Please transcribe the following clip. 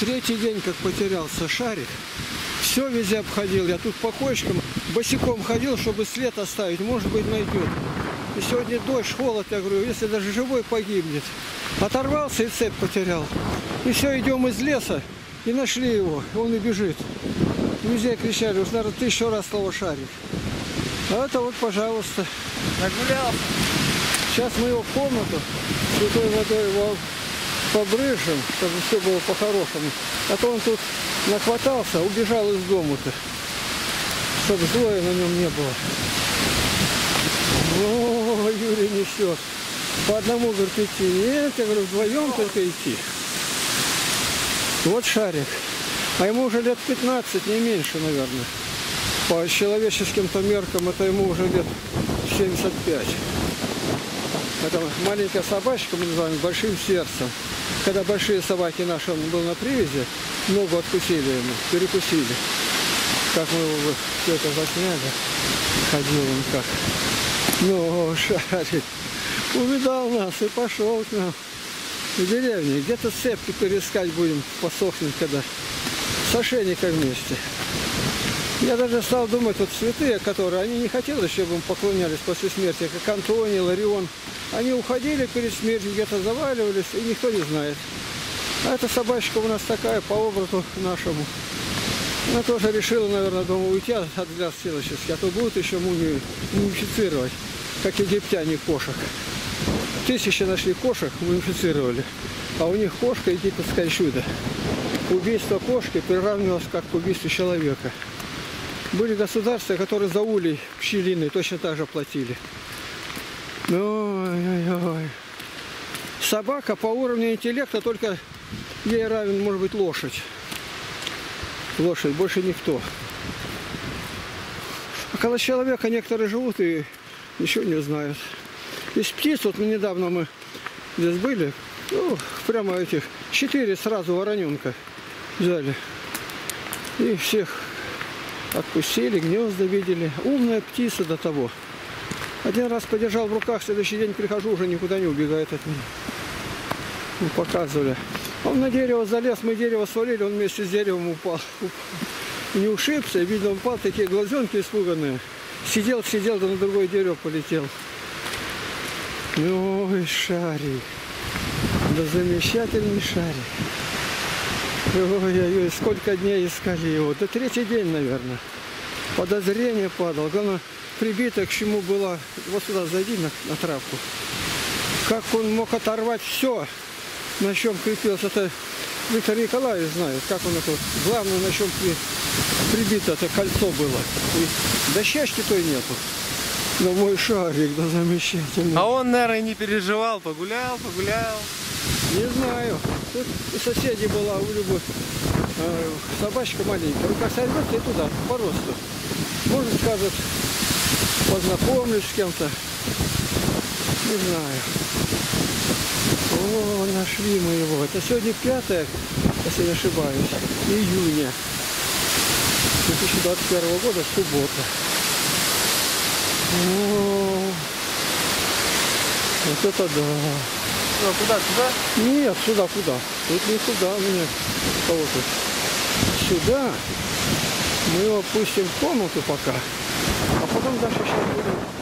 Третий день, как потерялся шарик, все везде обходил. Я тут по кочкам босиком ходил, чтобы след оставить, может быть, найдет. И сегодня дождь, холод, я говорю, если даже живой погибнет. Оторвался и цепь потерял. И все, идем из леса, и нашли его, он и бежит. Друзья кричали, уж, наверное, 1000 раз слово «шарик». А это вот, пожалуйста. Нагулялся. Сейчас мы его в комнату, святой водой его побрызжем, чтобы все было по-хорошему. А то он тут нахватался, убежал из дома-то, чтобы злое на нем не было. О, Юрий несет. По одному, говорит, идти. Нет, я говорю, вдвоем только идти. Вот шарик. А ему уже лет 15, не меньше, наверное. По человеческим-то меркам это ему уже лет 75. Это маленькая собачка, мы называем, большим сердцем. Когда большие собаки наши, он был на привязи, ногу откусили ему, перекусили. Как мы его все это засняли, ходил он как. Ну, шарик. Увидал нас и пошел к нам. В деревне. Где-то цепки перескать будем, посохнем, когда с ошейником вместе. Я даже стал думать, вот святые, которые, они не хотели, чтобы им поклонялись после смерти, как Антоний, Ларион. Они уходили перед смертью, где-то заваливались, и никто не знает. А эта собачка у нас такая, по образу нашему. Она тоже решила, наверное, дома уйти от взгляд человеческий, а то будут еще мумифицировать, как египтяне кошек. 1000 нашли кошек, мумифицировали, а у них кошка египетское чудо. Убийство кошки приравнивалось как к убийству человека. Были государства, которые за улей пчелиный точно так же платили. Ой-ой-ой. Собака по уровню интеллекта только ей равен, может быть, лошадь. Лошадь, больше никто. Около человека некоторые живут и ничего не знают. Из птиц, вот недавно мы здесь были, ну, прямо этих 4 сразу вороненка взяли. И всех отпустили, гнезда видели. Умная птица до того. Один раз подержал в руках, следующий день прихожу, уже никуда не убегает от меня. Ну, показывали. Он на дерево залез, мы дерево свалили, он вместе с деревом упал. Не ушибся, видно, упал, такие глазенки испуганные. Сидел, сидел, да на другое дерево полетел. Ой, шарик. Да замечательный шарик. Ой-ой-ой, сколько дней искали его. Да третий день, наверное. Подозрение падало. Главное, прибито к чему было. Вот сюда зайди на травку. Как он мог оторвать все, на чем крепилось. Это Виктор Николаевич знает, как он это... Главное, на чем прибито это кольцо было. И дощечки той нету. Но мой шарик, да замечательный. А он, наверное, не переживал. Погулял, погулял. Не знаю. Тут у соседей была у Любы собачка маленькая. Рука сорвется и туда, по росту. Может, скажет, познакомлюсь с кем-то. Не знаю. О, нашли мы его. Это сегодня 5, если не ошибаюсь, июня 2021 года, суббота. О, вот это да. Куда, сюда? Нет, сюда, куда? Тут не сюда, у меня кого тут. Сюда мы его опустим в комнату пока, а потом дальше сейчас будем...